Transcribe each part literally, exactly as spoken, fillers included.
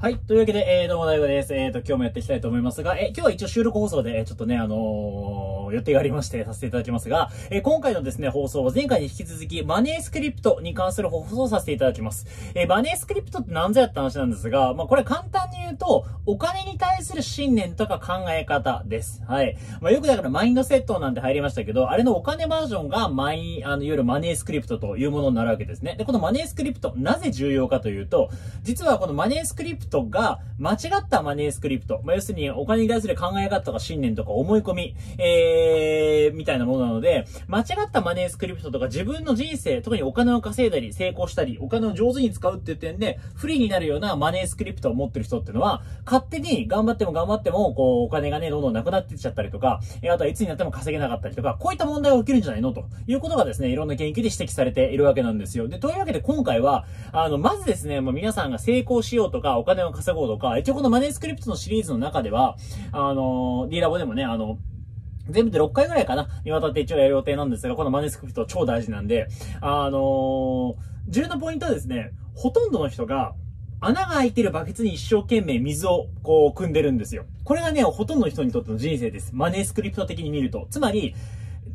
はい。というわけで、えー、どうも、大吾です。えーと、今日もやっていきたいと思いますが、えー、今日は一応収録放送で、ちょっとね、あのー、予定がありまして、させていただきますが、えー、今回のですね、放送は前回に引き続き、マネースクリプトに関する放送をさせていただきます。えー、マネースクリプトって何ぞやって話なんですが、まあ、これ簡単に言うと、お金に対する信念とか考え方です。はい。まあ、よくだからマインドセットなんて入りましたけど、あれのお金バージョンが、マイン、あの、いわゆるマネースクリプトというものになるわけですね。で、このマネースクリプト、なぜ重要かというと、実はこのマネースクリプトが間違ったマネースクリプト、まあ、要するにお金に対する考え方とか信念とか思い込み、えー、みたいなものなので、間違ったマネースクリプトとか自分の人生、特にお金を稼いだり成功したりお金を上手に使うっていう点で不利になるようなマネースクリプトを持ってる人っていうのは、勝手に頑張っても頑張ってもこうお金がねどんどんなくなってっちゃったりとか、あとはいつになっても稼げなかったりとか、こういった問題が起きるんじゃないのということがですね、いろんな研究で指摘されているわけなんですよ。で、というわけで今回はあのまずですね、まあ、皆さんが成功しようとかお金お金を稼ごうとか、一応このマネースクリプトのシリーズの中では、あの、Dラボでもね、あの、全部でろっかいぐらいかな、にわたって一応やる予定なんですが、このマネースクリプト超大事なんで、あの、重要なポイントはですね、ほとんどの人が、穴が開いてるバケツに一生懸命水をこう汲んでるんですよ。これがね、ほとんどの人にとっての人生です。マネースクリプト的に見ると。つまり、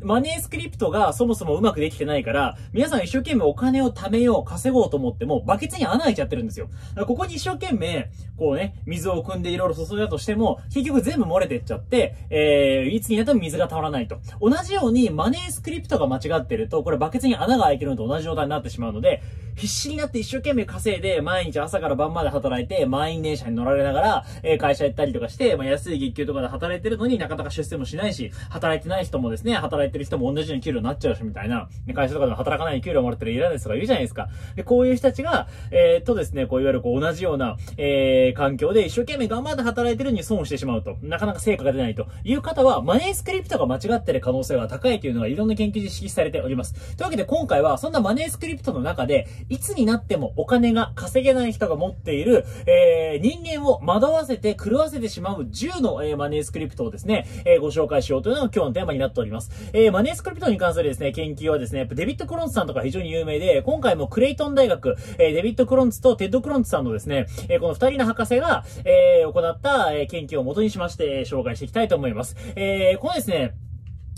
マネースクリプトがそもそもうまくできてないから、皆さん一生懸命お金を貯めよう、稼ごうと思っても、バケツに穴開いちゃってるんですよ。ここに一生懸命、こうね、水を汲んでいろいろ注いだとしても、結局全部漏れてっちゃって、えー、いつになっても水がたまらないと。同じように、マネースクリプトが間違ってると、これバケツに穴が開いてるのと同じ状態になってしまうので、必死になって一生懸命稼いで、毎日朝から晩まで働いて、満員電車に乗られながら、えー、会社行ったりとかして、まあ、安い月給とかで働いてるのになかなか出世もしないし、働いてない人もですね、働いてやってる人も同じように給料になっちゃうしみたいな、会社とかでも働かない給料もらってるいらないですとか言うじゃないですか。で、こういう人たちが、えー、とですね、こういわゆるこう同じような、えー、環境で一生懸命頑張って働いてるのに損をしてしまうと、なかなか成果が出ないという方は、マネースクリプトが間違ってる可能性が高いというのがいろんな研究で指摘されております。というわけで今回は、そんなマネースクリプトの中で、いつになってもお金が稼げない人が持っている、えー、人間を惑わせて狂わせてしまうじゅうの、えー、マネースクリプトをですね、えー、ご紹介しようというのが今日のテーマになっております。えー、マネースクリプトに関するですね、研究はですね、やっぱデビッド・クロンツさんとか非常に有名で、今回もクレイトン大学、えー、デビッド・クロンツとテッド・クロンツさんのですね、えー、この二人の博士が、えー、行った研究を元にしまして、紹介していきたいと思います。えー、このですね、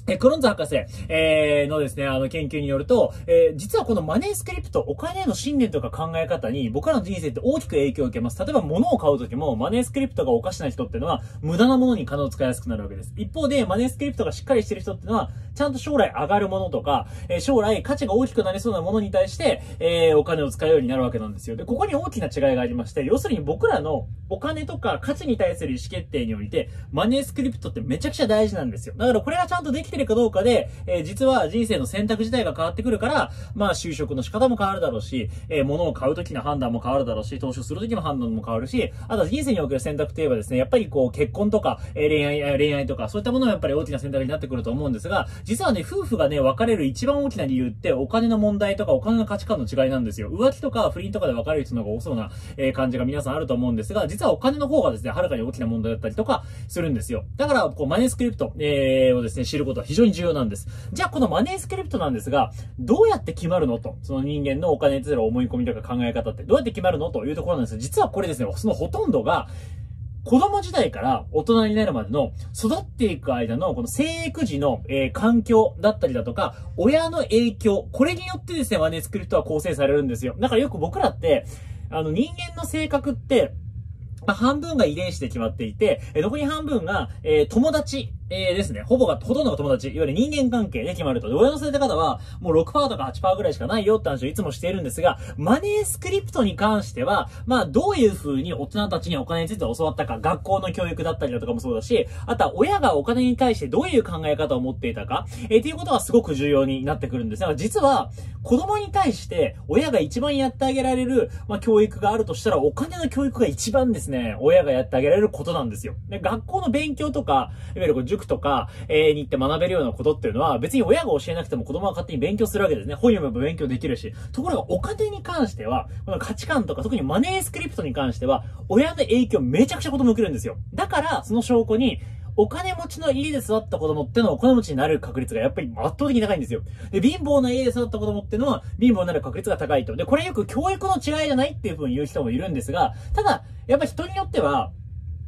え、クロンズ博士、えー、のですね、あの、研究によると、えー、実はこのマネースクリプト、お金への信念とか考え方に、僕らの人生って大きく影響を受けます。例えば、物を買うときも、マネースクリプトがおかしな人っていうのは、無駄なものに金を使いやすくなるわけです。一方で、マネースクリプトがしっかりしてる人っていうのは、ちゃんと将来上がるものとか、えー、将来価値が大きくなりそうなものに対して、えー、お金を使うようになるわけなんですよ。で、ここに大きな違いがありまして、要するに僕らのお金とか価値に対する意思決定において、マネースクリプトってめちゃくちゃ大事なんですよ。だから、これがちゃんとできてかどうかで、えー、実は人生の選択自体が変わってくるから、まあ就職の仕方も変わるだろうし、えー、物を買う時の判断も変わるだろうし、投資をする時の判断も変わるし、あとは人生における選択といえばですね、やっぱりこう結婚とか、えー、恋愛、恋愛とか、そういったものもやっぱり大きな選択になってくると思うんですが、実はね、夫婦がね、別れる一番大きな理由ってお金の問題とかお金の価値観の違いなんですよ。浮気とか不倫とかで別れる人の方が多そうな、えー、感じが皆さんあると思うんですが、実はお金の方がですね、はるかに大きな問題だったりとかするんですよ。だから、こうマネースクリプト、えー、をですね、知ることは非常に重要なんです。じゃあこのマネースクリプトなんですが、どうやって決まるのと、その人間のお金に対する思い込みとか考え方ってどうやって決まるのというところなんですが、実はこれですね、そのほとんどが、子供時代から大人になるまでの育っていく間のこの生育時の、えー、環境だったりだとか、親の影響、これによってですね、マネースクリプトは構成されるんですよ。だからよく僕らって、あの人間の性格って、まあ、半分が遺伝子で決まっていて、えー、残り半分が、えー、友達、えー、ですね。ほぼが、ほとんどが友達、いわゆる人間関係で決まると。で、親の育て方は、もう ろくパーセント とか はちパーセント ぐらいしかないよって話をいつもしているんですが、マネースクリプトに関しては、まあ、どういう風に大人たちにお金について教わったか、学校の教育だったりだとかもそうだし、あとは親がお金に対してどういう考え方を持っていたか、えー、っていうことがすごく重要になってくるんです。だから実は、子供に対して、親が一番やってあげられる、まあ、教育があるとしたら、お金の教育が一番ですね、親がやってあげられることなんですよ。で、学校の勉強とか、いわゆる塾とか、えー、に行って学べるようなことっていうのは、別に親が教えなくても子供は勝手に勉強するわけですね。本読めば勉強できるし。ところがお金に関しては、この価値観とか、特にマネースクリプトに関しては、親の影響めちゃくちゃ子供受けるんですよ。だから、その証拠に、お金持ちの家で育った子供ってのはお金持ちになる確率がやっぱり圧倒的に高いんですよ。で、貧乏な家で育った子供ってのは貧乏になる確率が高いと。で、これよく教育の違いじゃないっていう風に言う人もいるんですが、ただ、やっぱ人によっては、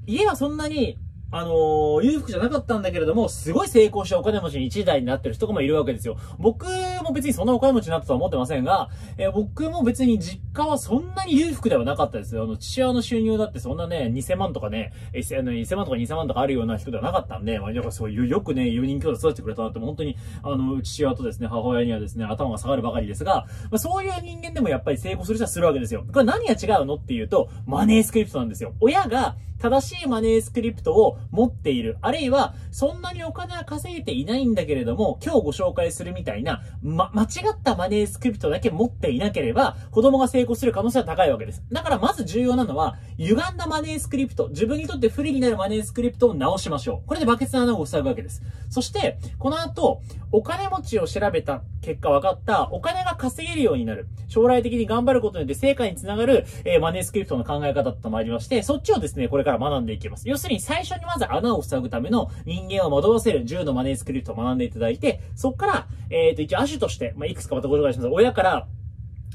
家はそんなに、あのー、裕福じゃなかったんだけれども、すごい成功したお金持ちに一時代になってる人とかもいるわけですよ。僕も別にそんなお金持ちになったとは思ってませんが、えー、僕も別に実家はそんなに裕福ではなかったですよ。あの、父親の収入だってそんなね、にせんまんとかね、いっせんまんとかにせんまんとかあるような人ではなかったんで、まあ、だからそういう、よくね、よにん兄弟育ててくれたなって、本当に、あの、父親とですね、母親にはですね、頭が下がるばかりですが、まあ、そういう人間でもやっぱり成功する人はするわけですよ。これ何が違うのっていうと、マネースクリプトなんですよ。親が正しいマネースクリプトを持っている。あるいは、そんなにお金は稼いでいないんだけれども、今日ご紹介するみたいな、ま、間違ったマネースクリプトだけ持っていなければ、子供が成功する可能性は高いわけです。だからまず重要なのは、歪んだマネースクリプト、自分にとって不利になるマネースクリプトを直しましょう。これでバケツの穴を塞ぐわけです。そして、この後、お金持ちを調べた結果分かった、お金が稼げるようになる。将来的に頑張ることによって成果につながる、えー、マネースクリプトの考え方ともありまして、そっちをですね、これから学んでいきます。要するに最初にまず穴を塞ぐための人間を惑わせるじゅうのマネースクリプトを学んでいただいて、そっから、えっと、一応亜種として、まあ、いくつかまたご紹介します。親から、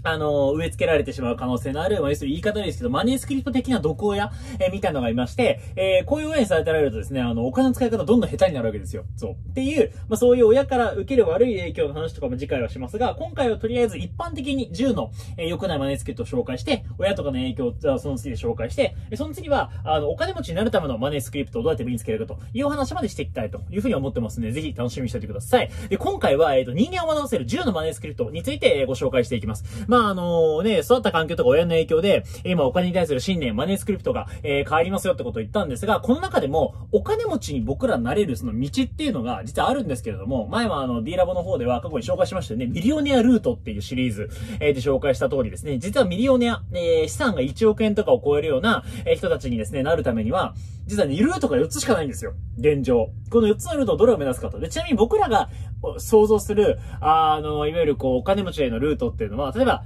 あの、植え付けられてしまう可能性のある、まあ、要するに言い方ですけど、マネースクリプト的な毒親、えー、みたいなのがいまして、えー、こういう親にされてられるとですね、あの、お金の使い方どんどん下手になるわけですよ。そう。っていう、まあ、そういう親から受ける悪い影響の話とかも次回はしますが、今回はとりあえず一般的にじゅうの、えー、良くないマネースクリプトを紹介して、親とかの影響をその次で紹介して、その次は、あの、お金持ちになるためのマネースクリプトをどうやって身につけるかというお話までしていきたいというふうに思ってますので、ぜひ楽しみにしておいてください。で、今回は、えっと、人間を惑わせるじゅうのマネースクリプトについてご紹介していきます。まあ、あのね、育った環境とか親の影響で、今お金に対する信念、マネースクリプトが、えー、変わりますよってことを言ったんですが、この中でも、お金持ちに僕らなれるその道っていうのが、実はあるんですけれども、前はあの、Dラボの方では過去に紹介しましたよね、ミリオネアルートっていうシリーズ、えー、で紹介した通りですね、実はミリオネア、えー、資産がいちおくえんとかを超えるような、えー、人たちにですね、なるためには、実はね、ルートがよっつしかないんですよ。現状。このよっつのルートをどれを目指すかと。で、ちなみに僕らが想像する、あの、いわゆるこう、お金持ちへのルートっていうのは、例えば、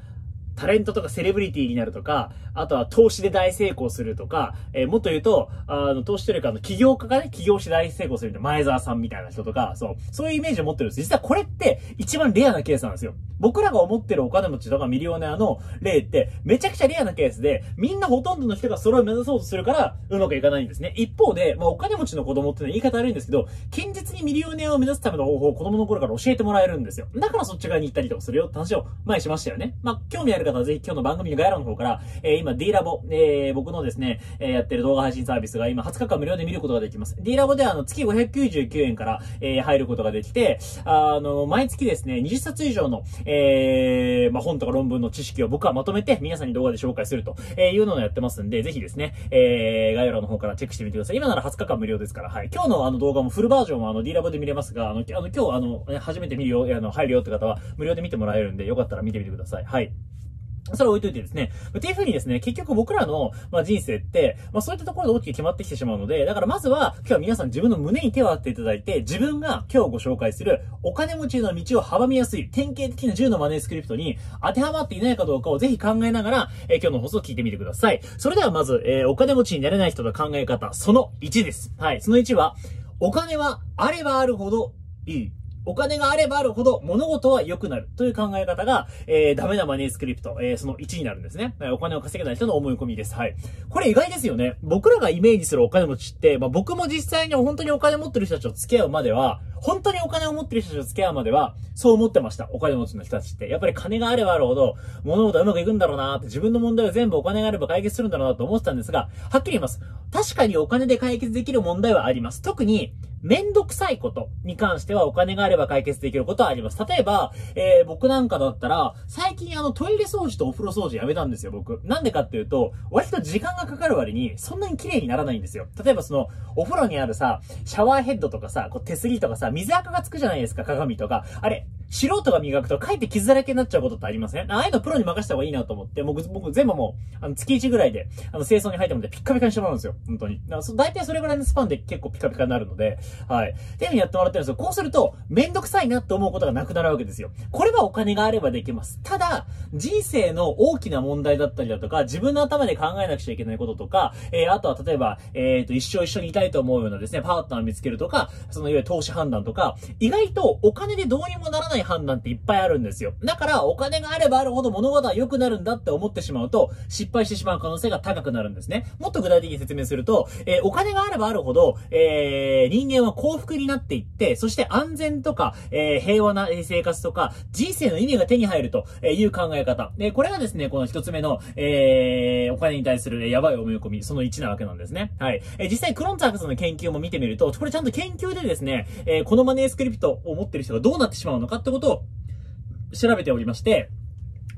タレントとかセレブリティになるとか、あとは投資で大成功するとか、えー、もっと言うと、あの、投資というか、あの、起業家がね、起業して大成功するみたいな、前澤さんみたいな人とか、そう、そういうイメージを持ってるんです。実はこれって一番レアなケースなんですよ。僕らが思ってるお金持ちとかミリオネアの例って、めちゃくちゃレアなケースで、みんなほとんどの人がそれを目指そうとするから、うまくいかないんですね。一方で、まあ、お金持ちの子供っていうのは言い方悪いんですけど、堅実にミリオネアを目指すための方法を子供の頃から教えてもらえるんですよ。だからそっち側に行ったりとかするよって話を前にしましたよね。まあ、興味ある方はぜひ今日の番組の概要欄の方から、えー、今 D ラボ、えー、僕のですね、えー、やってる動画配信サービスが今はつかかん無料で見ることができます。D ラボではあの月ごひゃくきゅうじゅうきゅうえんから、えー、入ることができて、あの、毎月ですね、にじゅっさつ以上の、えー、まあ、本とか論文の知識を僕はまとめて皆さんに動画で紹介するというのをやってますんで、ぜひですね、えー、概要欄の方からチェックしてみてください。今ならはつかかん無料ですから、はい。今日のあの動画もフルバージョンはあの D ラボで見れますが、あの、あの今日あの、ね、初めて見るよ、あの、入るよって方は無料で見てもらえるんで、よかったら見てみてください。はい。それを置いといてですね。っていう風にですね、結局僕らの、まあ、人生って、まあ、そういったところで大きく決まってきてしまうので、だからまずは、今日は皆さん自分の胸に手を当てていただいて、自分が今日ご紹介するお金持ちの道を阻みやすい、典型的なじゅうのマネースクリプトに当てはまっていないかどうかをぜひ考えながら、えー、今日の放送を聞いてみてください。それではまず、えー、お金持ちになれない人の考え方、そのいちです。はい。そのいちは、お金はあればあるほどいい。お金があればあるほど物事は良くなるという考え方が、えー、ダメなマネースクリプト、えー、そのいちになるんですね。お金を稼げない人の思い込みです。はい。これ意外ですよね。僕らがイメージするお金持ちって、まあ、僕も実際に本当にお金持ってる人たちと付き合うまでは、本当にお金を持ってる人たちと付き合うまでは、そう思ってました。お金持ちの人たちって。やっぱり金があればあるほど、物事はうまくいくんだろうなーって、自分の問題を全部お金があれば解決するんだろうなと思ってたんですが、はっきり言います。確かにお金で解決できる問題はあります。特に、めんどくさいことに関してはお金があれば解決できることはあります。例えば、えー、僕なんかだったら、最近あのトイレ掃除とお風呂掃除やめたんですよ、僕。なんでかっていうと、割と時間がかかる割に、そんなに綺麗にならないんですよ。例えばその、お風呂にあるさ、シャワーヘッドとかさ、こう手すりとかさ、水垢がつくじゃないですか、鏡とか。あれ、素人が磨くと、かえって傷だらけになっちゃうことってありません？ああいうのプロに任せた方がいいなと思って、僕、僕全部もう、あの、月いちぐらいで、あの、清掃に入ったので、ピッカピカにしてもらうんですよ。本当に。だから、大体それぐらいのスパンで結構ピカピカになるので、はい。っていうふうにやってもらってるんですよ。こうすると、めんどくさいなって思うことがなくなるわけですよ。これはお金があればできます。ただ、人生の大きな問題だったりだとか、自分の頭で考えなくちゃいけないこととか、えー、あとは例えば、えっと、一生一緒にいたいと思うようなですね、パートナーを見つけるとか、そのいわゆる投資判断とか、意外とお金でどうにもならない判断っていっぱいあるんですよ。だから、お金があればあるほど物事は良くなるんだって思ってしまうと、失敗してしまう可能性が高くなるんですね。もっと具体的に説明すると、えー、お金があればあるほど、えー、人間は幸福になっていって、そして安全とか、えー、平和な生活とか、人生の意味が手に入るという考え方。で、これがですね、この一つ目の、えー、お金に対するやばい思い込み、そのいちなわけなんですね。はい。えー、実際、クロンツァークスの研究も見てみると、これちゃんと研究でですね、えー、このマネースクリプトを持ってる人がどうなってしまうのかってことを調べておりまして、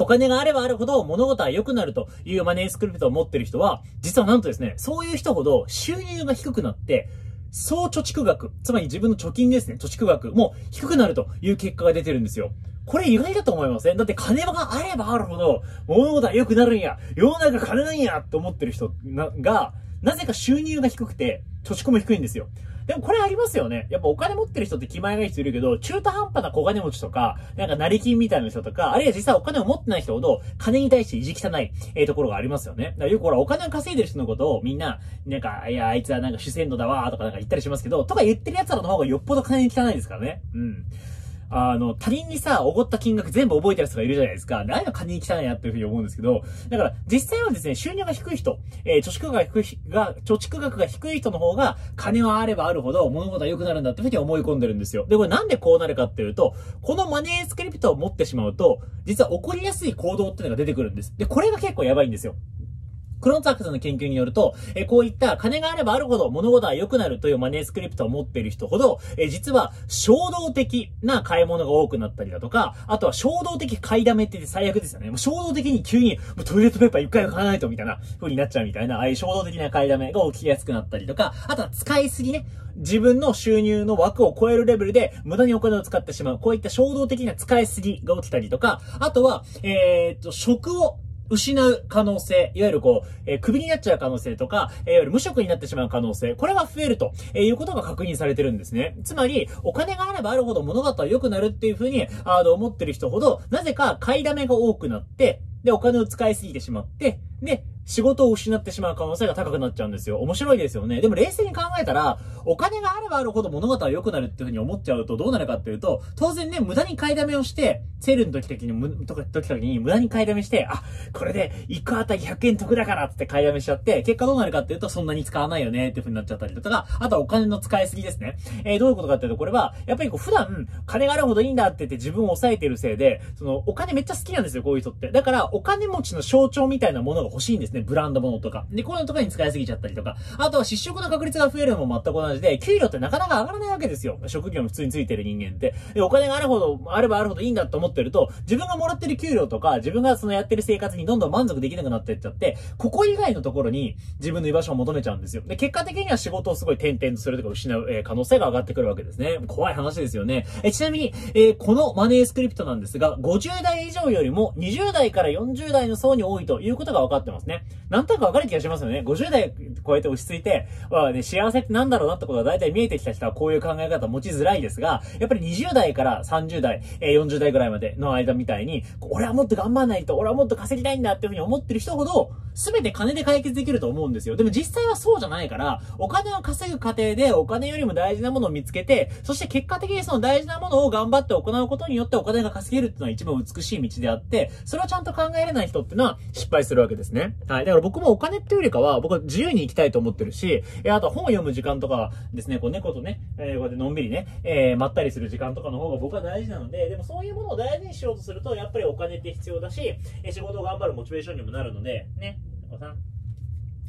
お金があればあるほど物事は良くなるというマネースクリプトを持ってる人は、実はなんとですね、そういう人ほど収入が低くなって、総貯蓄額、つまり自分の貯金ですね、貯蓄額も低くなるという結果が出てるんですよ。これ意外だと思いません？だって金があればあるほど物事は良くなるんや、世の中金なんやって思ってる人が、なぜか収入が低くて、貯蓄も低いんですよ。でもこれありますよね。やっぱお金持ってる人って気前がいい人いるけど、中途半端な小金持ちとか、なんか成金みたいな人とか、あるいは実際お金を持ってない人ほど、金に対して意地汚い、えー、ところがありますよね。だからよくほら、お金を稼いでる人のことをみんな、なんか、いや、あいつはなんか主戦度だわーとかなんか言ったりしますけど、とか言ってる奴らの方がよっぽど金に汚いですからね。うん。あの、他人にさ、おごった金額全部覚えてる奴がいるじゃないですか。何の金に汚いなっていうふうに思うんですけど、だから、実際はですね、収入が低い人、えー、貯蓄が低い、が、貯蓄額が低い人の方が、金はあればあるほど物事は良くなるんだっていうふうに思い込んでるんですよ。で、これなんでこうなるかっていうと、このマネースクリプトを持ってしまうと、実は起こりやすい行動っていうのが出てくるんです。で、これが結構やばいんですよ。クロンツァークスの研究によると、えー、こういった金があればあるほど物事は良くなるというマネースクリプトを持っている人ほど、えー、実は衝動的な買い物が多くなったりだとか、あとは衝動的買いだめって最悪ですよね。もう衝動的に急にもうトイレットペーパー一回買わないとみたいな風になっちゃうみたいな、ああいう衝動的な買いだめが起きやすくなったりとか、あとは使いすぎね。自分の収入の枠を超えるレベルで無駄にお金を使ってしまう。こういった衝動的な使いすぎが起きたりとか、あとは、えー、っと、食を失う可能性、いわゆるこう、えー、クビになっちゃう可能性とか、えー、いわゆる無職になってしまう可能性、これは増えると、えー、いうことが確認されてるんですね。つまり、お金があればあるほど物事は良くなるっていうふうに、あの、思ってる人ほど、なぜか買いだめが多くなって、で、お金を使いすぎてしまって、で、仕事を失ってしまう可能性が高くなっちゃうんですよ。面白いですよね。でも冷静に考えたら、お金があればあるほど物事は良くなるっていうふうに思っちゃうとどうなるかっていうと、当然ね、無駄に買いだめをして、セールの時々に、時々に無駄に買いだめして、あ、これでいっこあたりひゃくえん得だからって買いだめしちゃって、結果どうなるかっていうとそんなに使わないよねっていうふうになっちゃったりとか、あとはお金の使いすぎですね。えー、どういうことかっていうと、これは、やっぱりこう普段、金があるほどいいんだって言って自分を抑えているせいで、その、お金めっちゃ好きなんですよ、こういう人って。だから、お金持ちの象徴みたいなものが欲しいんですね。ブランド物とか。で、こういうのとかに使いすぎちゃったりとか。あとは、失職の確率が増えるのも全く同じで、給料ってなかなか上がらないわけですよ。職業も普通についてる人間って。で、お金があるほど、あればあるほどいいんだと思ってると、自分がもらってる給料とか、自分がそのやってる生活にどんどん満足できなくなっていっちゃって、ここ以外のところに自分の居場所を求めちゃうんですよ。で、結果的には仕事をすごい転々とするとか失う、えー、可能性が上がってくるわけですね。怖い話ですよね。え、ちなみに、えー、このマネースクリプトなんですが、ごじゅう代以上よりもにじゅう代からよんじゅう代の層に多いということが分かってますね。なんとなくわかる気がしますよね。ごじゅう代超えて落ち着いて、まあね、幸せってなんだろうなってことが大体見えてきた人はこういう考え方持ちづらいですが、やっぱりにじゅう代からさんじゅう代、よんじゅう代ぐらいまでの間みたいに、俺はもっと頑張らないと、俺はもっと稼ぎたいんだっていうふうに思ってる人ほど、すべて金で解決できると思うんですよ。でも実際はそうじゃないから、お金を稼ぐ過程でお金よりも大事なものを見つけて、そして結果的にその大事なものを頑張って行うことによってお金が稼げるっていうのは一番美しい道であって、それをちゃんと考えれない人ってのは失敗するわけですね。はい。だから僕もお金っていうよりかは、僕は自由に行きたいと思ってるし、え、あとは本を読む時間とかですね、こう猫とね、えー、こうやってのんびりね、えー、まったりする時間とかの方が僕は大事なので、でもそういうものを大事にしようとすると、やっぱりお金って必要だし、え、仕事を頑張るモチベーションにもなるので、ね、猫さん。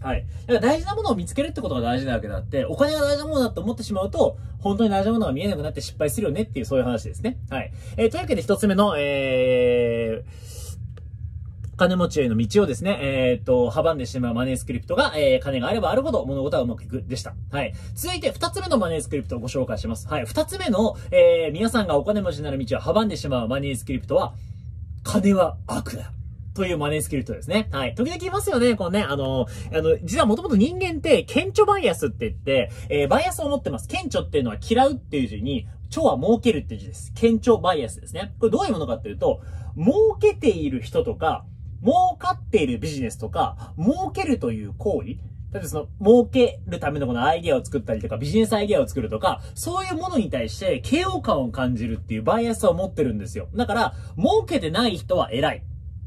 はい。だから大事なものを見つけるってことが大事なわけであって、お金が大事なものだと思ってしまうと、本当に大事なものが見えなくなって失敗するよねっていう、そういう話ですね。はい。えー、というわけで一つ目の、えー、金持ちへの道をですね、えっと、阻んでしまうマネースクリプトが、えー、金があればあるほど物事はうまくいくでした。はい。続いて二つ目のマネースクリプトをご紹介します。はい。二つ目の、えー、皆さんがお金持ちになる道を阻んでしまうマネースクリプトは、金は悪だ。というマネースクリプトですね。はい。時々言いますよね。このね、あの、あの、実はもともと人間って、顕著バイアスって言って、えー、バイアスを持ってます。顕著っていうのは嫌うっていう字に、著は儲けるっていう字です。顕著バイアスですね。これどういうものかっていうと、儲けている人とか、儲かっているビジネスとか、儲けるという行為、例えばその、儲けるためのこのアイデアを作ったりとか、ビジネスアイデアを作るとか、そういうものに対して嫌悪感を感じるっていうバイアスを持ってるんですよ。だから、儲けてない人は偉い。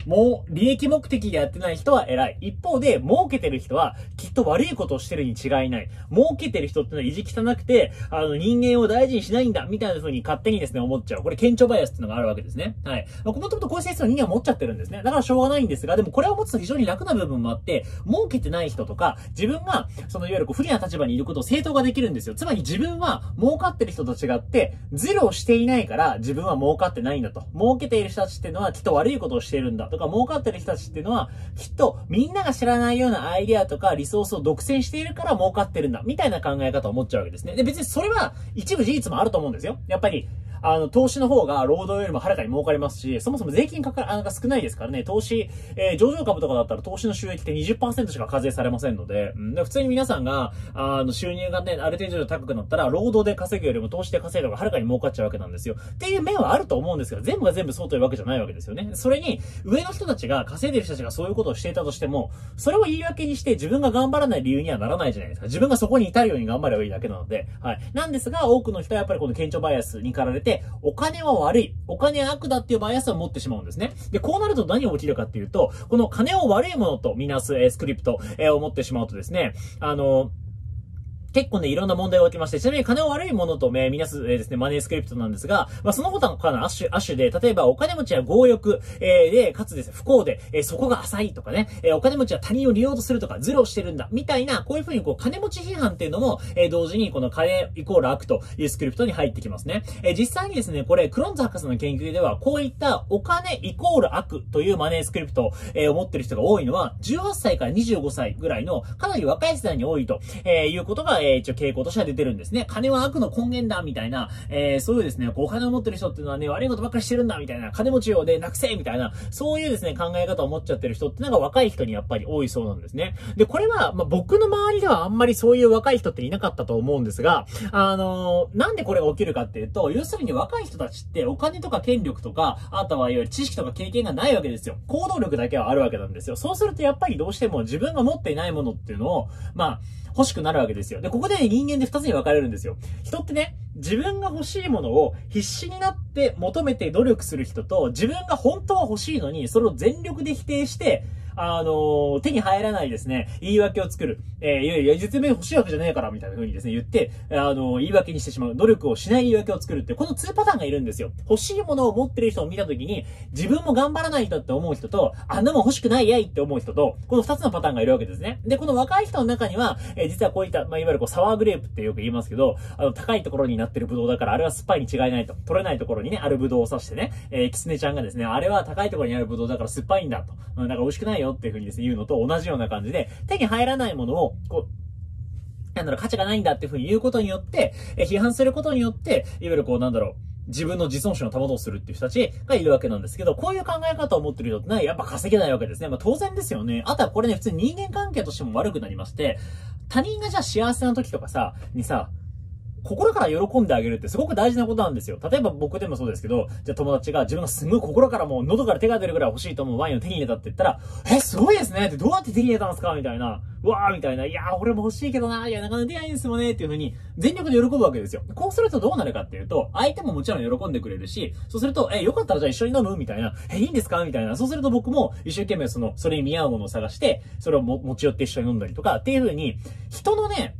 もう、利益目的でやってない人は偉い。一方で、儲けてる人は、きっと悪いことをしてるに違いない。儲けてる人ってのは意地汚くて、あの、人間を大事にしないんだ、みたいな風に勝手にですね、思っちゃう。これ、顕著バイアスっていうのがあるわけですね。はい。まあ、もともとこういう性質の人間は持っちゃってるんですね。だからしょうがないんですが、でもこれを持つと非常に楽な部分もあって、儲けてない人とか、自分が、その、いわゆるこう不利な立場にいることを正当化できるんですよ。つまり自分は、儲かってる人と違って、ゼロをしていないから、自分は儲かってないんだと。儲けている人たちっていうのは、きっと悪いことをしているんだ。とか儲かってる人たちっていうのはきっとみんなが知らないようなアイデアとかリソースを独占しているから儲かってるんだみたいな考え方を持っちゃうわけですね。で、別にそれは一部事実もあると思うんですよ。やっぱりあの、投資の方が労働よりもはるかに儲かりますし、そもそも税金かかる、が少ないですからね、投資、えー、上場株とかだったら投資の収益って にじゅっパーセント しか課税されませんので、うん、普通に皆さんが、あの、収入がね、ある程度高くなったら、労働で稼ぐよりも投資で稼いだ方がはるかに儲かっちゃうわけなんですよ。っていう面はあると思うんですけど、全部が全部そうというわけじゃないわけですよね。それに、上の人たちが、稼いでる人たちがそういうことをしていたとしても、それを言い訳にして自分が頑張らない理由にはならないじゃないですか。自分がそこに至るように頑張ればいいだけなので、はい。なんですが、多くの人はやっぱりこの顕著バイアスに駆られて、お金は悪い。お金は悪だっていうバイアスを持ってしまうんですね。で、こうなると何が起きるかっていうと、この金を悪いものとみなす、えー、スクリプト、えー、を持ってしまうとですね、あのー、結構ね、いろんな問題が起きまして、ちなみに金を悪いものとめ、みなす、えー、ですね、マネースクリプトなんですが、まあ、その他の他のアッシュ、アッシュで、例えばお金持ちは強欲、えー、で、かつですね、不幸で、えー、そこが浅いとかね、えー、お金持ちは他人を利用とするとか、ズルをしてるんだ、みたいな、こういうふうにこう、金持ち批判っていうのも、えー、同時にこの金イコール悪というスクリプトに入ってきますね。えー、実際にですね、これ、クロンズ博士の研究では、こういったお金イコール悪というマネースクリプトを、えー、持ってる人が多いのは、じゅうはっさいからにじゅうごさいぐらいの、かなり若い世代に多いと、えー、いうことが、えー、一応傾向としては出てるんですね。金は悪の根源だみたいな、えー、そういうですね、お金を持ってる人っていうのはね、悪いことばっかりしてるんだみたいな、金持ちをね、なくせみたいな、そういうですね、考え方を持っちゃってる人ってのが若い人にやっぱり多いそうなんですね。で、これは、まあ、僕の周りではあんまりそういう若い人っていなかったと思うんですが、あのー、なんでこれが起きるかっていうと、要するに若い人たちってお金とか権力とか、あとはいわゆる知識とか経験がないわけですよ。行動力だけはあるわけなんですよ。そうするとやっぱりどうしても自分が持っていないものっていうのを、まあ、欲しくなるわけですよ。で、ここで人間で二つに分かれるんですよ。人ってね、自分が欲しいものを必死になって求めて努力する人と、自分が本当は欲しいのに、それを全力で否定して、あのー、手に入らないですね、言い訳を作る。えー、いやいや、絶対欲しいわけじゃねえから、みたいな風にですね、言って、あのー、言い訳にしてしまう。努力をしない言い訳を作るって、このにパターンがいるんですよ。欲しいものを持ってる人を見たときに、自分も頑張らないとって思う人と、あんなもん欲しくないやいって思う人と、このふたつのパターンがいるわけですね。で、この若い人の中には、えー、実はこういった、まあ、いわゆるこう、サワーグレープってよく言いますけど、あの、高いところになってるブドウだから、あれは酸っぱいに違いないと。取れないところにね、あるブドウを刺してね、えー、キツネちゃんがですね、あれは高いところにあるブドウだから酸っぱいんだと。うん、だから美味しくないよっていう風にですね、言うのと同じような感じで、手に入らないものを、こう、なんだろう、価値がないんだっていう風に言うことによって、え、批判することによって、いわゆるこう、なんだろう、自分の自尊心の保とうするっていう人たちがいるわけなんですけど、こういう考え方を持ってる人ってのはやっぱ稼げないわけですね。まあ当然ですよね。あとはこれね、普通に人間関係としても悪くなりまして、他人がじゃあ幸せな時とかさ、にさ、心から喜んであげるってすごく大事なことなんですよ。例えば僕でもそうですけど、じゃあ友達が自分がすごい心からもう喉から手が出るぐらい欲しいと思うワインを手に入れたって言ったら、え、すごいですねってどうやって手に入れたんですかみたいな。うわーみたいな。いやー俺も欲しいけどなー。いや、なかなか出ないんですよねーっていう風に全力で喜ぶわけですよ。こうするとどうなるかっていうと、相手ももちろん喜んでくれるし、そうすると、え、よかったらじゃあ一緒に飲むみたいな。え、いいんですかみたいな。そうすると僕も一生懸命その、それに見合うものを探して、それをも持ち寄って一緒に飲んだりとかっていう風に、人のね、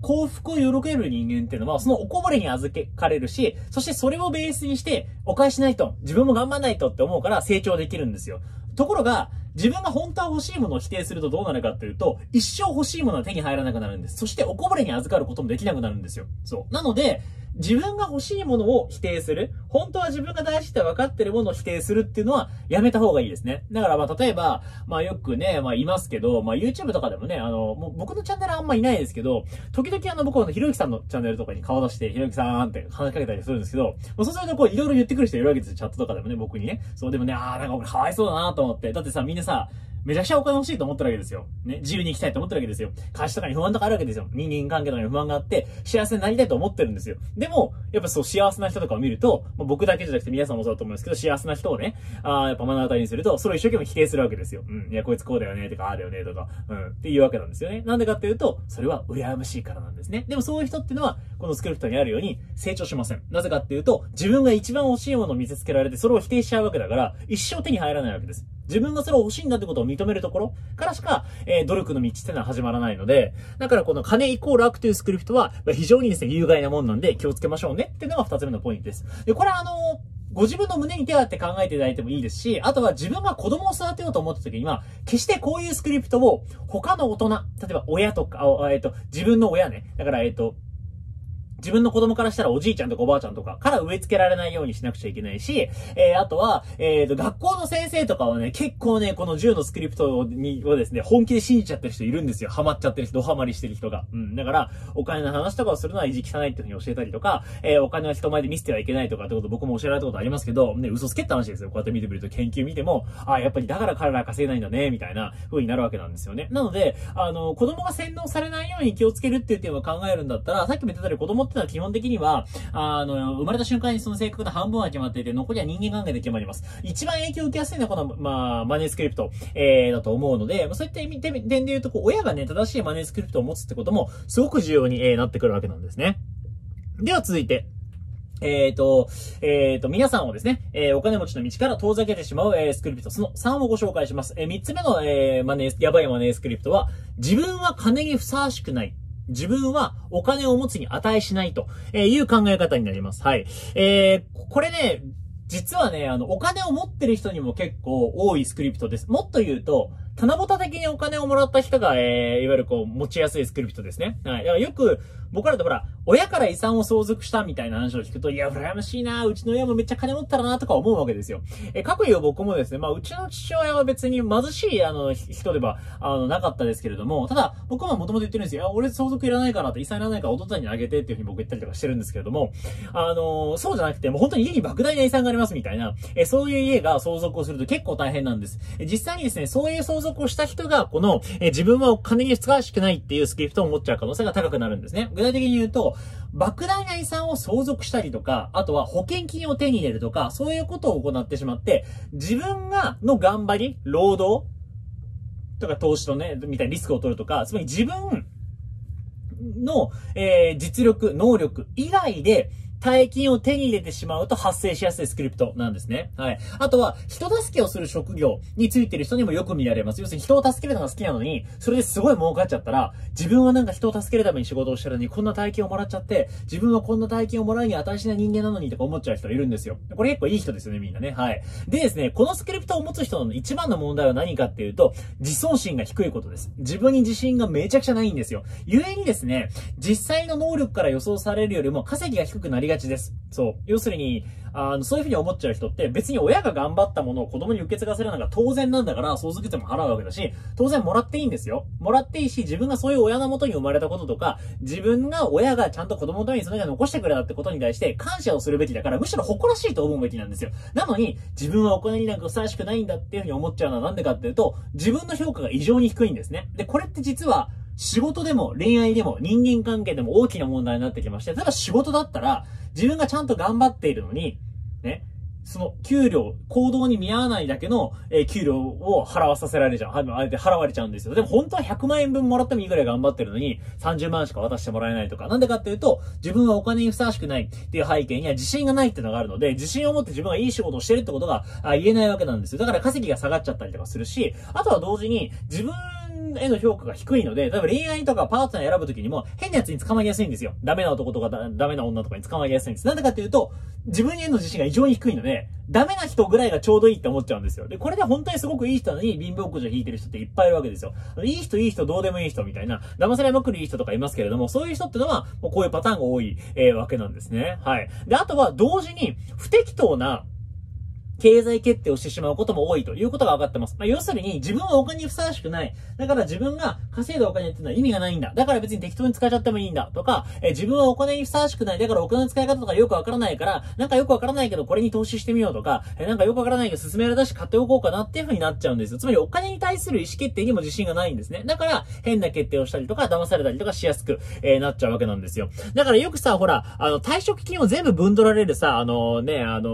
幸福を喜べる人間っていうのは、そのおこぼれに預けかれるし、そしてそれをベースにして、お返しないと、自分も頑張らないとって思うから成長できるんですよ。ところが、自分が本当は欲しいものを否定するとどうなるかっていうと、一生欲しいものは手に入らなくなるんです。そしておこぼれに預かることもできなくなるんですよ。そう。なので、自分が欲しいものを否定する。本当は自分が大事って分かってるものを否定するっていうのはやめた方がいいですね。だからまあ例えば、まあよくね、まあ言いますけど、まあ YouTube とかでもね、あの、もう僕のチャンネルあんまいないですけど、時々あの僕はひろゆきさんのチャンネルとかに顔出して、ひろゆきさんって話しかけたりするんですけど、そうするとこういろいろ言ってくる人いるわけですよ、チャットとかでもね、僕にね。そうでもね、あーなんか俺かわいそうだなと思って。だってさ、みんなさ、めちゃくちゃお金欲しいと思ってるわけですよ。ね。自由に生きたいと思ってるわけですよ。会社とかに不安とかあるわけですよ。人間関係とかに不安があって、幸せになりたいと思ってるんですよ。でも、やっぱそう幸せな人とかを見ると、まあ、僕だけじゃなくて皆さんもそうだと思うんですけど、幸せな人をね、ああ、やっぱ目の当たりにすると、それを一生懸命否定するわけですよ。うん。いや、こいつこうだよね、とか、ああだよね、とか、うん。っていうわけなんですよね。なんでかっていうと、それは羨ましいからなんですね。でもそういう人っていうのは、このスクリプトにあるように成長しません。なぜかっていうと、自分が一番欲しいものを見せつけられて、それを否定しちゃうわけだから、一生手に入らないわけです。自分がそれを欲しいんだってことを認めるところからしか、えー、努力の道ってのは始まらないので、だからこの金イコール悪というスクリプトは非常にですね、有害なもんなんで気をつけましょうねっていうのが二つ目のポイントです。で、これはあのー、ご自分の胸に手を当て考えていただいてもいいですし、あとは自分が子供を育てようと思った時には、決してこういうスクリプトを他の大人、例えば親とか、えっと、自分の親ね、だからえっと、自分の子供からしたらおじいちゃんとかおばあちゃんとかから植え付けられないようにしなくちゃいけないし、えー、あとは、えーと、学校の先生とかはね、結構ね、このじゅうのスクリプトにはですね、本気で信じちゃってる人いるんですよ。ハマっちゃってる人、ドハマりしてる人が。うん。だから、お金の話とかをするのは意地汚いっていうふうに教えたりとか、えー、お金は人前で見せてはいけないとかってこと僕も教えられたことありますけど、ね、嘘つけって話ですよ。こうやって見てみると研究見ても、ああ、やっぱりだから彼らは稼いないんだね、みたいな風になるわけなんですよね。なので、あの、子供が洗脳されないように気をつけるっていう点を考えるんだったら、さっきも言ってたより子供ってのは基本的には、あの、生まれた瞬間にその性格の半分は決まっていて、残りは人間関係で決まります。一番影響を受けやすいのはこの、まあ、マネースクリプト、えー、だと思うので、そういった意味、点で言うと、こう、親がね、正しいマネースクリプトを持つってことも、すごく重要に、えー、なってくるわけなんですね。では続いて。えっと、えっと、皆さんをですね、えー、お金持ちの道から遠ざけてしまう、えー、スクリプト、そのさんをご紹介します。えー、みっつめの、えー、マネー、やばいマネースクリプトは、自分は金にふさわしくない。自分はお金を持つに値しないという考え方になります。はい。えー、これね、実はね、あの、お金を持ってる人にも結構多いスクリプトです。もっと言うと、棚ぼた的にお金をもらった人が、えー、いわゆるこう、持ちやすいスクリプトですね。はい。だからよく、僕らとほら、親から遺産を相続したみたいな話を聞くと、いや、羨ましいな、うちの親もめっちゃ金持ったらな、とか思うわけですよ。えー、かくいう僕もですね、まあ、うちの父親は別に貧しい、あの、人では、あの、なかったですけれども、ただ、僕はもともと言ってるんですよ。いや、俺相続いらないからって、遺産いらないからお父さんにあげてっていうふうに僕言ったりとかしてるんですけれども、あのー、そうじゃなくて、もう本当に家に莫大な遺産があります。みたいな、え、そういう家が相続をすると結構大変なんです。え、実際にですね、そういう相続をした人が、この、え、自分はお金にふさわしくないっていうスクリプトを持っちゃう可能性が高くなるんですね。具体的に言うと、莫大な遺産を相続したりとか、あとは保険金を手に入れるとか、そういうことを行ってしまって、自分が、の頑張り、労働とか投資のね、みたいなリスクを取るとか、つまり自分の、えー、実力、能力以外で、大金を手に入れてしまうと発生しやすいスクリプトなんですね。はい。あとは、人助けをする職業についてる人にもよく見られます。要するに人を助けるのが好きなのに、それですごい儲かっちゃったら、自分はなんか人を助けるために仕事をしてるのに、こんな大金をもらっちゃって、自分はこんな大金をもらうに値しない人間なのにとか思っちゃう人いるんですよ。これ結構いい人ですよね、みんなね。はい。でですね、このスクリプトを持つ人の一番の問題は何かっていうと、自尊心が低いことです。自分に自信がめちゃくちゃないんですよ。故にですね、実際の能力から予想されるよりも稼ぎが低くなりがちです。そう。要するに、あの、そういうふうに思っちゃう人って、別に親が頑張ったものを子供に受け継がせるのが当然なんだから、相続税も払うわけだし、当然もらっていいんですよ。もらっていいし、自分がそういう親の元に生まれたこととか、自分が親がちゃんと子供のためにそれが残してくれたってことに対して感謝をするべきだから、むしろ誇らしいと思うべきなんですよ。なのに、自分はお金になんかふさわしくないんだっていうふうに思っちゃうのはなんでかっていうと、自分の評価が異常に低いんですね。で、これって実は、仕事でも恋愛でも人間関係でも大きな問題になってきまして、ただ仕事だったら自分がちゃんと頑張っているのに、ね、その給料、行動に見合わないだけの、えー、給料を払わさせられちゃう。あえて払われちゃうんですよ。でも本当はひゃくまんえんぶんもらってもいいぐらい頑張ってるのに、さんじゅうまんしか渡してもらえないとか。なんでかっていうと、自分はお金にふさわしくないっていう背景には自信がないっていうのがあるので、自信を持って自分がいい仕事をしてるってことが言えないわけなんですよ。だから稼ぎが下がっちゃったりとかするし、あとは同時に自分分への評価が低いので、例えば恋愛とかパートナー選ぶときにも、変なやつに捕まりやすいんですよ。ダメな男とかダメな女とかに捕まりやすいんです。なんでかっていうと、自分への自信が異常に低いので、ダメな人ぐらいがちょうどいいって思っちゃうんですよ。で、これで本当にすごくいい人なのに、貧乏くじを引いてる人っていっぱいいるわけですよ。いい人、いい人、どうでもいい人みたいな、騙されまくるいい人とかいますけれども、そういう人ってのは、もうこういうパターンが多い、えー、わけなんですね。はい。で、あとは同時に、不適当な、経済決定をしてしまうことも多いということが分かってます。まあ、要するに、自分はお金にふさわしくない。だから自分が稼いだお金っていうのは意味がないんだ。だから別に適当に使っちゃってもいいんだ。とか、え自分はお金にふさわしくない。だからお金の使い方とかよくわからないから、なんかよくわからないけどこれに投資してみようとか、えなんかよくわからないけど勧められたし買っておこうかなっていう風になっちゃうんですよ。つまりお金に対する意思決定にも自信がないんですね。だから、変な決定をしたりとか、騙されたりとかしやすく、えー、なっちゃうわけなんですよ。だからよくさ、ほら、あの、退職金を全部分取られるさ、あのー、ね、あの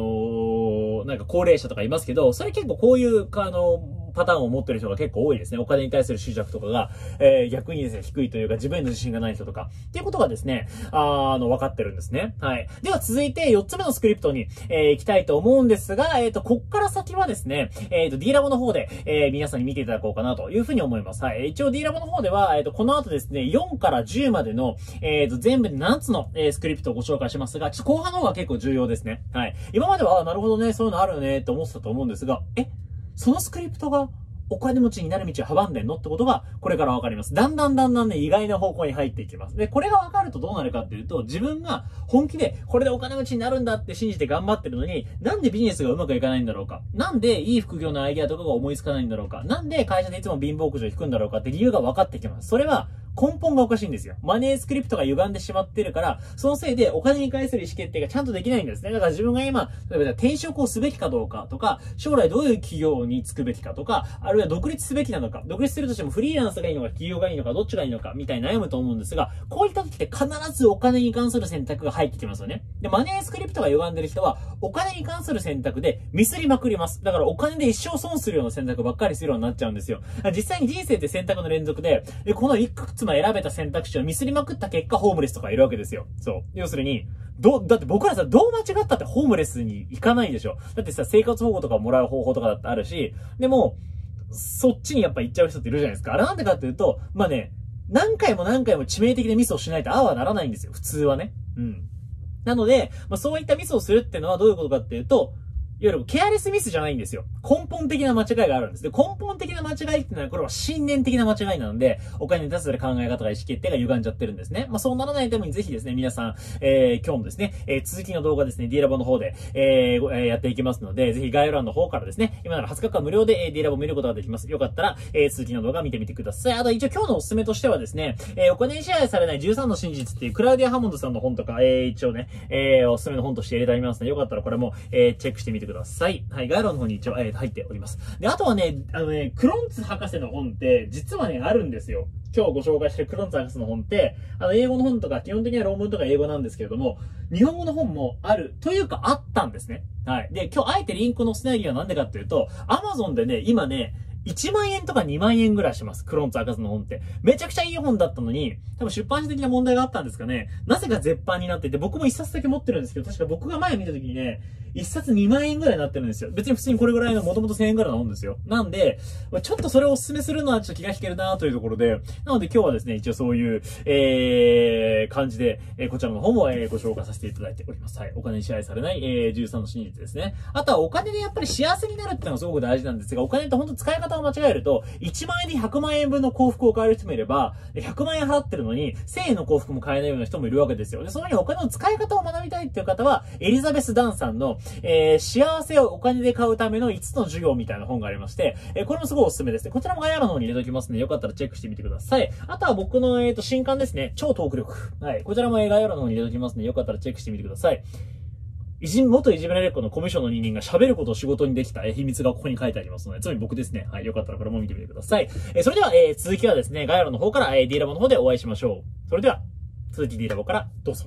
ー、なんか高齢者とかいますけど、それ結構こういう、あの、パターンを持ってる人が結構多いですね。お金に対する執着とかが、えー、逆にですね、低いというか、自分への自信がない人とか、っていうことがですね、あー、あの、分かってるんですね。はい。では続いて、よっつめのスクリプトに、えー、行きたいと思うんですが、えっと、こっから先はですね、えっと、D ラボの方で、えー、皆さんに見ていただこうかなというふうに思います。はい。一応 D ラボの方では、えっと、この後ですね、よんからじゅうまでの、えっと、全部でななつの、えー、スクリプトをご紹介しますが、ちょっと後半の方が結構重要ですね。はい。今までは、あ、なるほどね、そういうのあるよね、って思ってたと思うんですが、えそのスクリプトがお金持ちになる道を阻んでんのってことがこれからわかります。だんだんだんだんね、意外な方向に入っていきます。で、これがわかるとどうなるかっていうと、自分が本気でこれでお金持ちになるんだって信じて頑張ってるのに、なんでビジネスがうまくいかないんだろうか。なんでいい副業のアイデアとかが思いつかないんだろうか。なんで会社でいつも貧乏くじを引くんだろうかって理由がわかってきます。それは、根本がおかしいんですよ。マネースクリプトが歪んでしまってるから、そのせいでお金に関する意思決定がちゃんとできないんですね。だから自分が今、例えば転職をすべきかどうかとか、将来どういう企業に就くべきかとか、あるいは独立すべきなのか、独立するとしてもフリーランスがいいのか、企業がいいのか、どっちがいいのか、みたいに悩むと思うんですが、こういった時って必ずお金に関する選択が入ってきますよね。で、マネースクリプトが歪んでる人は、お金に関する選択でミスりまくります。だからお金で一生損するような選択ばっかりするようになっちゃうんですよ。実際に人生って選択の連続で、でこの一つま選べた選択肢をミスりまくった結果、ホームレスとかいるわけですよ。そう。要するに、ど、だって僕らさ、どう間違ったってホームレスに行かないでしょ。だってさ、生活保護とかもらう方法とかだってあるし、でも、そっちにやっぱ行っちゃう人っているじゃないですか。あれなんでかっていうと、まあね、何回も何回も致命的なミスをしないとああはならないんですよ。普通はね。うん。なので、まあそういったミスをするっていうのはどういうことかっていうと、いわゆるケアレスミスじゃないんですよ。根本的な間違いがあるんです。で、根本的な間違いっていうのは、これは信念的な間違いなので、お金に対する考え方が意思決定が歪んじゃってるんですね。まあ、そうならないためにぜひですね、皆さん、えー、今日もですね、えー、続きの動画ですね、D ラボの方で、えーえー、やっていきますので、ぜひ概要欄の方からですね、今ならはつかかん無料で D ラボを見ることができます。よかったら、えー、続きの動画見てみてください。あと、一応今日のおすすめとしてはですね、えー、お金に支配されないじゅうさんの真実っていうクラウディア・ハモンドさんの本とか、えー、一応ね、えー、おすすめの本として入れてありますので、よかったらこれも、えー、チェックしてみてください。ください。はい、概要欄の方に一応、えー、入っております。で、あとはね、あのね、クロンツ博士の本って、実はね、あるんですよ。今日ご紹介してるクロンツ博士の本って、あの、英語の本とか、基本的には論文とか英語なんですけれども、日本語の本もある、というかあったんですね。はい。で、今日あえてリンク載せない理由はなんでかっていうと、Amazon でね、今ね、いちまんえんとかにまんえんぐらいします。クロンツ博士の本って。めちゃくちゃいい本だったのに、多分出版社的な問題があったんですかね。なぜか絶版になってて、僕もいっさつだけ持ってるんですけど、確か僕が前見た時にね、いっさつにまんえんぐらいになってるんですよ。別に普通にこれぐらいのもともとせんえんぐらいの本ですよ。なんで、ちょっとそれをお勧めするのはちょっと気が引けるなというところで、なので今日はですね、一応そういう、えー、感じで、えー、こちらの方も、えー、ご紹介させていただいております。はい。お金に支配されない、えー、じゅうさんの真実ですね。あとはお金でやっぱり幸せになるっていうのがすごく大事なんですが、お金って本当使い方間違えると、いちまんえんでひゃくまんえん分の幸福を買える人もいれば、ひゃくまんえん払ってるのに、せんえんの幸福も買えないような人もいるわけですよ。で、そのようにお金の使い方を学びたいっていう方は、エリザベス・ダンさんの、えー、幸せをお金で買うためのいつつの授業みたいな本がありまして、えー、これもすごいおすすめですね。こちらも概要欄の方に入れておきますので、よかったらチェックしてみてください。あとは僕の、えーと、新刊ですね。超トーク力。はい。こちらも概要欄の方に入れておきますので、よかったらチェックしてみてください。いじ、元いじめられっ子のコミュ障の人間が喋ることを仕事にできた秘密がここに書いてありますので、つまり僕ですね。はい、よかったらこれも見てみてください。えー、それでは、えー、続きはですね、概要欄の方から、えー、D ラボの方でお会いしましょう。それでは、続き D ラボからどうぞ。